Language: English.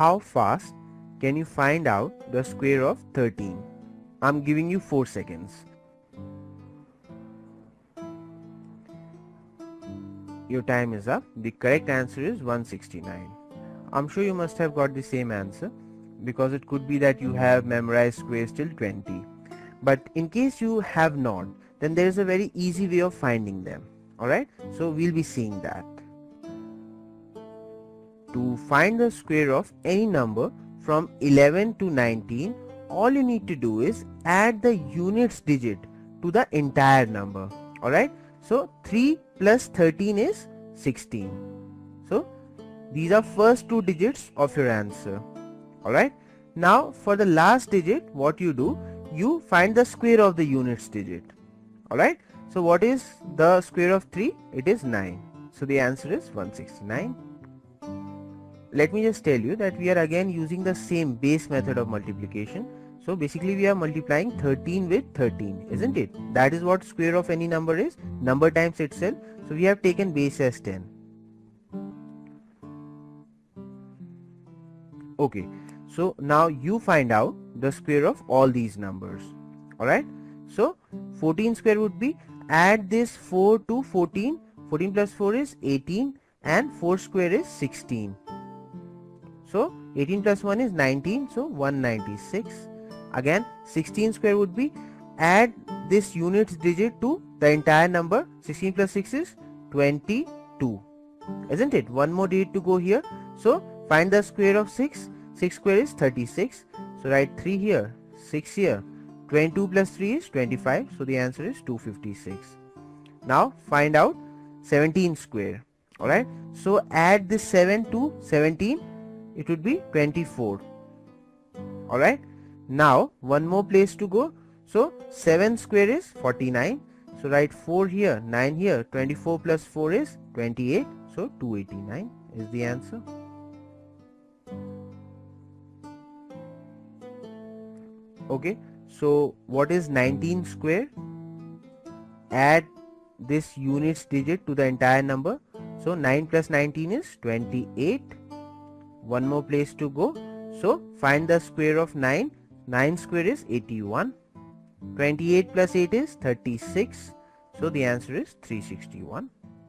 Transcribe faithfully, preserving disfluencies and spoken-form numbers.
how fast can you find out the square of thirteen? I'm giving you four seconds. Your time is up. The correct answer is one sixty-nine. I'm sure you must have got the same answer, because it could be that you have memorized squares till twenty. But in case you have not, then there is a very easy way of finding them. Alright, so we'll be seeing that. To find the square of any number from eleven to nineteen, all you need to do is add the units digit to the entire number. Alright, so three plus thirteen is sixteen. So these are first two digits of your answer. Alright, now for the last digit, what you do, you find the square of the units digit. Alright, so what is the square of three? It is nine. So the answer is one sixty-nine. Let me just tell you that we are again using the same base method of multiplication. So basically we are multiplying thirteen with thirteen, isn't it? That is what square of any number is, number times itself. So we have taken base as ten. Okay, so now you find out the square of all these numbers. Alright, so fourteen square would be, add this four to fourteen, fourteen plus four is eighteen and four square is sixteen. So eighteen plus one is nineteen, so one ninety-six. Again sixteen square would be, add this units digit to the entire number, sixteen plus six is twenty-two, isn't it? One more digit to go here, so find the square of six, six square is thirty-six, so write three here, six here, twenty-two plus three is twenty-five, so the answer is two fifty-six. Now find out seventeen square. Alright, so add this seven to seventeen, it would be twenty-four. Alright, now one more place to go, so seven square is forty-nine, so write four here, nine here, twenty-four plus four is twenty-eight, so two eighty-nine is the answer. Okay, so what is nineteen square? Add this units digit to the entire number, so nine plus nineteen is twenty-eight. One more place to go, so find the square of nine, nine square is eighty-one, twenty-eight plus eight is thirty-six, so the answer is three sixty-one.